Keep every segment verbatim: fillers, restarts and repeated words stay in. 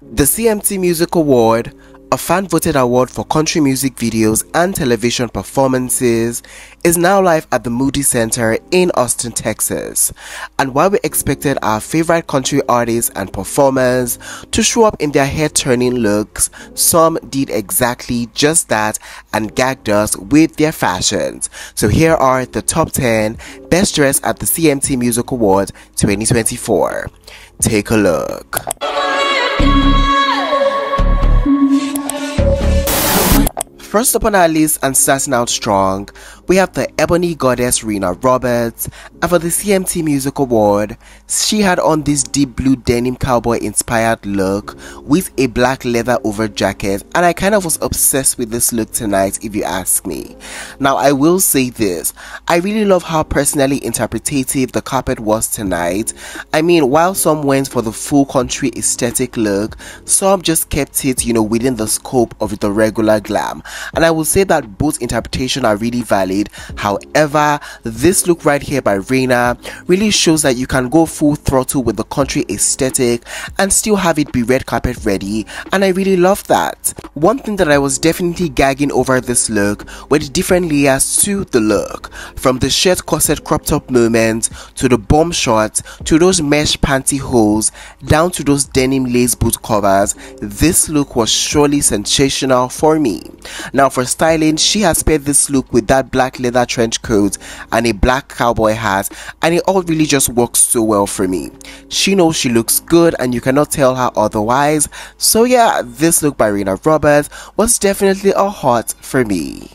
The C M T Music Award, a fan-voted award for country music videos and television performances, is now live at the Moody Center in Austin, Texas. And while we expected our favorite country artists and performers to show up in their head-turning looks, some did exactly just that and gagged us with their fashions. So here are the top ten best dressed at the C M T Music Awards twenty twenty-four. Take a look. First up on our list and starting out strong, we have the Ebony Goddess Reyna Roberts, and for the C M T Music Award, she had on this deep blue denim cowboy inspired look with a black leather over jacket, and I kind of was obsessed with this look tonight if you ask me. Now I will say this, I really love how personally interpretative the carpet was tonight. I mean, while some went for the full country aesthetic look, some just kept it, you know, within the scope of the regular glam. And I will say that both interpretations are really valid. However, this look right here by Reyna really shows that you can go full throttle with the country aesthetic and still have it be red carpet ready, and I really love that. One thing that I was definitely gagging over this look were the different layers to the look, from the shirt corset crop top moment to the bomb shorts to those mesh panty holes down to those denim lace boot covers. This look was surely sensational for me. Now for styling, she has paired this look with that black leather trench coat and a black cowboy hat, and it all really just works so well for me. She knows she looks good and you cannot tell her otherwise, so yeah, this look by Reyna Roberts was definitely a hot for me.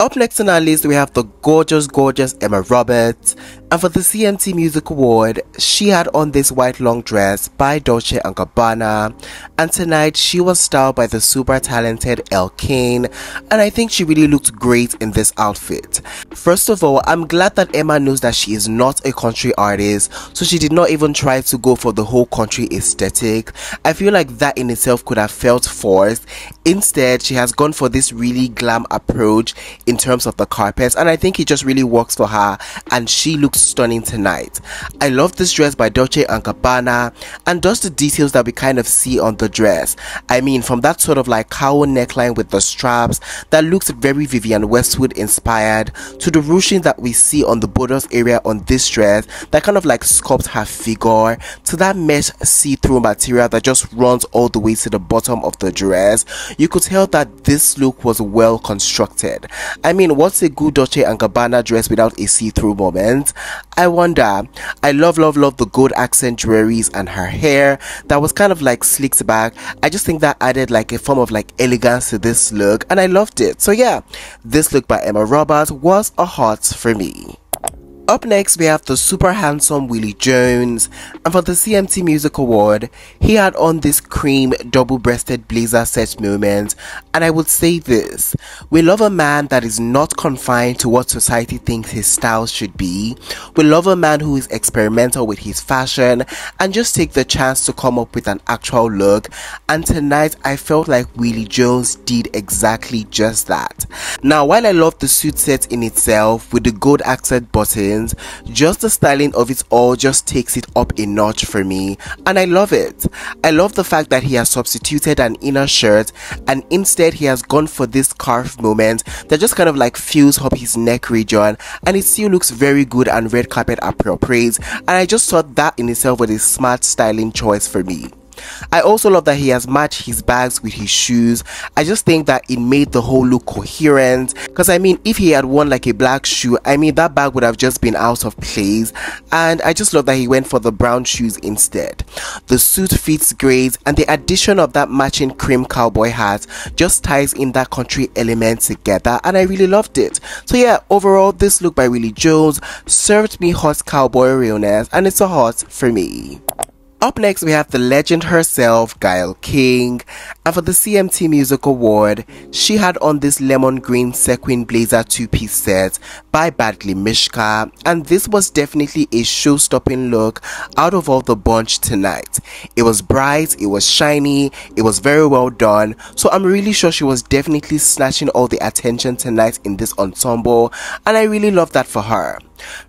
Up next on our list, we have the gorgeous, gorgeous Emma Roberts, and for the C M T Music Award, she had on this white long dress by Dolce and Gabbana, and tonight she was styled by the super talented Elle Kane, and I think she really looked great in this outfit. First of all, I'm glad that Emma knows that she is not a country artist, so she did not even try to go for the whole country aesthetic. I feel like that in itself could have felt forced. Instead, she has gone for this really glam approach in terms of the carpets, and I think it just really works for her, and she looks stunning tonight. I love this dress by Dolce and Gabbana, and just the details that we kind of see on the dress. I mean, from that sort of like cowl neckline with the straps that looks very Vivian Westwood inspired, to the ruching that we see on the borders area on this dress that kind of like sculpts her figure, to that mesh see-through material that just runs all the way to the bottom of the dress. You could tell that this look was well constructed. I mean, what's a good Dolce and Gabbana dress without a see-through moment? I wonder. I love, love, love the gold accent jewelries and her hair that was kind of like slicked back. I just think that added like a form of like elegance to this look, and I loved it. So yeah, this look by Emma Roberts was a hot for me. Up next, we have the super handsome Willie Jones, and for the C M T Music Award, he had on this cream double-breasted blazer set moment, and I would say this, we love a man that is not confined to what society thinks his style should be. We love a man who is experimental with his fashion and just take the chance to come up with an actual look, and tonight I felt like Willie Jones did exactly just that. Now while I love the suit set in itself with the gold accent buttons, just the styling of it all just takes it up a notch for me, and I love it. I love the fact that he has substituted an inner shirt and instead he has gone for this scarf moment that just kind of like fills up his neck region, and it still looks very good and red carpet appropriate, and I just thought that in itself was a smart styling choice for me. I also love that he has matched his bags with his shoes. I just think that it made the whole look coherent, because I mean, if he had worn like a black shoe, I mean that bag would have just been out of place, and I just love that he went for the brown shoes instead. The suit fits great, and the addition of that matching cream cowboy hat just ties in that country element together, and I really loved it. So yeah, overall this look by Willie Jones served me hot cowboy realness, and it's a hot for me. Up next, we have the legend herself, Gayle King, and for the C M T Music Award, she had on this lemon green sequin blazer two-piece set by Badley Mishka, and this was definitely a show-stopping look out of all the bunch tonight. It was bright, it was shiny, it was very well done, so I'm really sure she was definitely snatching all the attention tonight in this ensemble, and I really love that for her.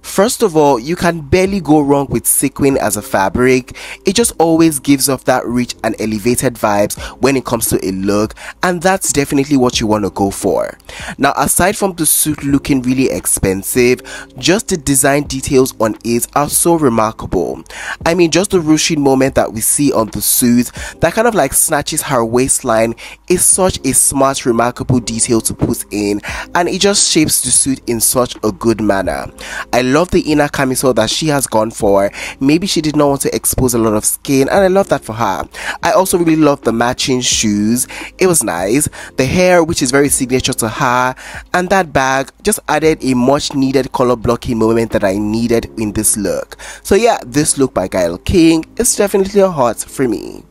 First of all, you can barely go wrong with sequin as a fabric. It just always gives off that rich and elevated vibes when it comes to a look, and that's definitely what you want to go for. Now, aside from the suit looking really expensive, just the design details on it are so remarkable. I mean, just the ruching moment that we see on the suit that kind of like snatches her waistline is such a smart, remarkable detail to put in, and it just shapes the suit in such a good manner. I love the inner camisole that she has gone for. Maybe she did not want to expose a lot of skin, and I love that for her. I also really love the matching shoes. It was nice. The hair, which is very signature to her, and that bag just added a much needed color blocking moment that I needed in this look. So yeah, this look by Gayle King is definitely a hot for me.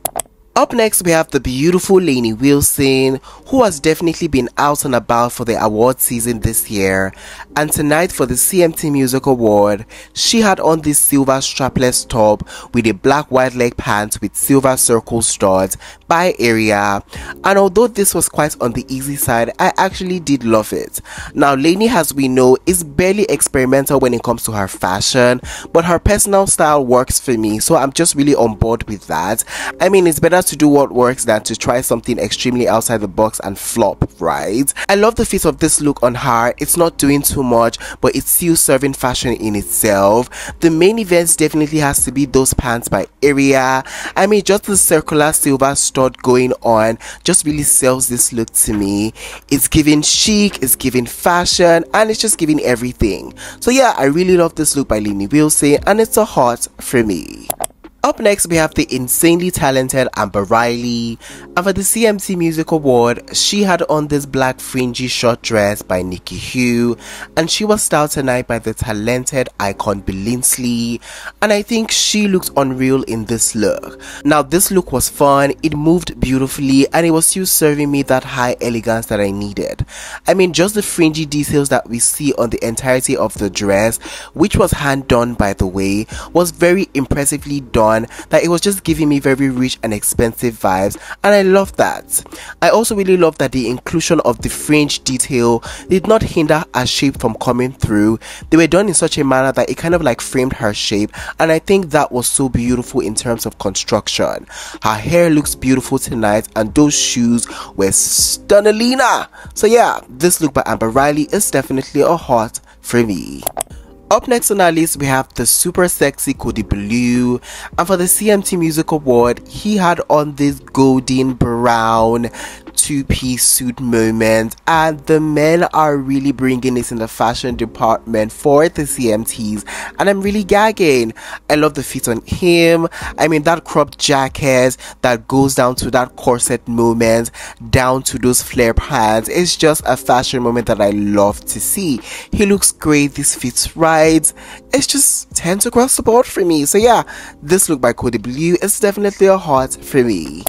Up next, we have the beautiful Lainey Wilson, who has definitely been out and about for the award season this year, and tonight for the C M T Music Award, she had on this silver strapless top with a black wide leg pants with silver circle studs by Area, and although this was quite on the easy side, I actually did love it. Now, Lainey, as we know, is barely experimental when it comes to her fashion, but her personal style works for me, so I'm just really on board with that. I mean, it's better to to do what works than to try something extremely outside the box and flop, right? I love the fit of this look on her. It's not doing too much, but it's still serving fashion in itself. The main events definitely has to be those pants by Area. I mean, just the circular silver stud going on just really sells this look to me. It's giving chic, it's giving fashion, and it's just giving everything. So yeah, I really love this look by Lainey Wilson, and it's a hot for me. Up next, we have the insanely talented Amber Riley, and for the C M T Music Award, she had on this black fringy short dress by Nikki Hugh, and she was styled tonight by the talented icon Belinsley, and I think she looked unreal in this look. Now, this look was fun, it moved beautifully, and it was still serving me that high elegance that I needed. I mean, just the fringy details that we see on the entirety of the dress, which was hand done by the way, was very impressively done. That it was just giving me very rich and expensive vibes, and I love that. I also really love that the inclusion of the fringe detail did not hinder her shape from coming through. They were done in such a manner that it kind of like framed her shape, and I think that was so beautiful in terms of construction. Her hair looks beautiful tonight, and those shoes were stunnelina. So yeah, this look by Amber Riley is definitely a hot for me. Up next on our list, we have the super sexy Cody Blue, and for the C M T Music Award, he had on this golden brown two-piece suit moment, and the men are really bringing this in the fashion department for the C M Ts, and I'm really gagging. I love the fit on him. I mean, that cropped jacket that goes down to that corset moment, down to those flare pants, it's just a fashion moment that I love to see. He looks great, this fits right, it's just tens across the board for me. So yeah, this look by Cody Blue is definitely a hot for me.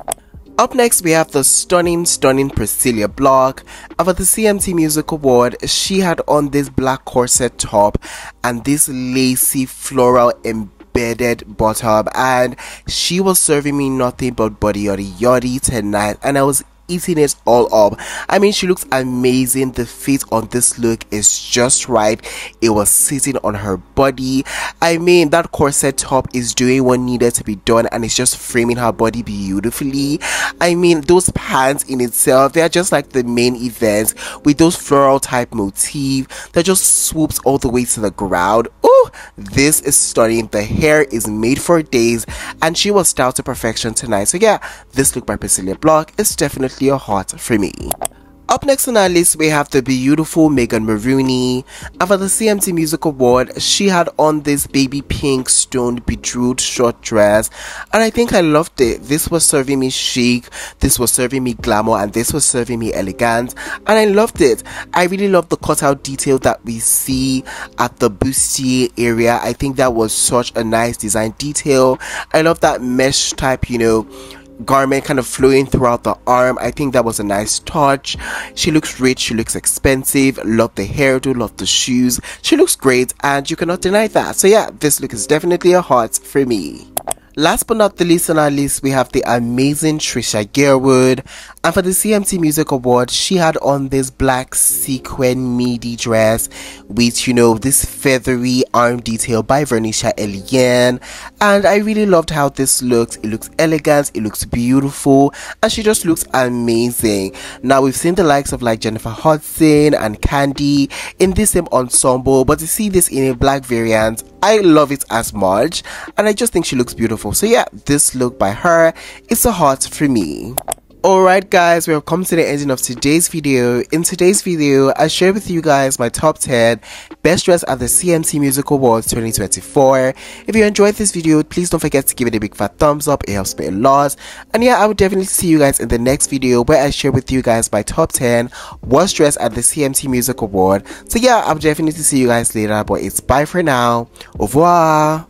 Up next, we have the stunning, stunning Priscilla Block, and for the C M T Music Award, she had on this black corset top and this lacy floral embellishment bedded bottom, and she was serving me nothing but body yoddy yoddy tonight, and I was eating it all up. I mean, she looks amazing. The fit on this look is just right. It was sitting on her body. I mean, that corset top is doing what needed to be done, and it's just framing her body beautifully. I mean, those pants in itself, they are just like the main events with those floral type motif that just swoops all the way to the ground. Ooh, this is stunning. The hair is made for days, and she was styled to perfection tonight. So yeah, this look by Priscilla Block is definitely a hot for me. Up next on our list, we have the beautiful Megan Marooney, and for the C M T Music Award, she had on this baby pink stone bedewed short dress, and I think I loved it. This was serving me chic, this was serving me glamour, and this was serving me elegant, and I loved it. I really love the cutout detail that we see at the bustier area. I think that was such a nice design detail. I love that mesh type, you know, garment kind of flowing throughout the arm. I think that was a nice touch. She looks rich, she looks expensive. Love the hairdo, love the shoes. She looks great, and you cannot deny that. So yeah, this look is definitely a hot for me. Last but not the least on our list, we have the amazing Trisha Gearwood, and for the C M T Music Awards, she had on this black sequin midi dress with, you know, this feathery arm detail by Vernicia Elian, and I really loved how this looks. It looks elegant, it looks beautiful, and she just looks amazing. Now, we've seen the likes of like Jennifer Hudson and Cardi in this same ensemble, but to see this in a black variant, I love it as much, and I just think she looks beautiful. So yeah, this look by her, it's a heart for me. Alright guys, we have come to the ending of today's video. In today's video, I shared with you guys my top ten best dress at the C M T Music Awards twenty twenty-four. If you enjoyed this video, please don't forget to give it a big fat thumbs up, it helps me a lot. And yeah, I will definitely see you guys in the next video where I share with you guys my top ten worst dress at the C M T Music Award. So yeah, I'll definitely see you guys later, but it's bye for now. Au revoir!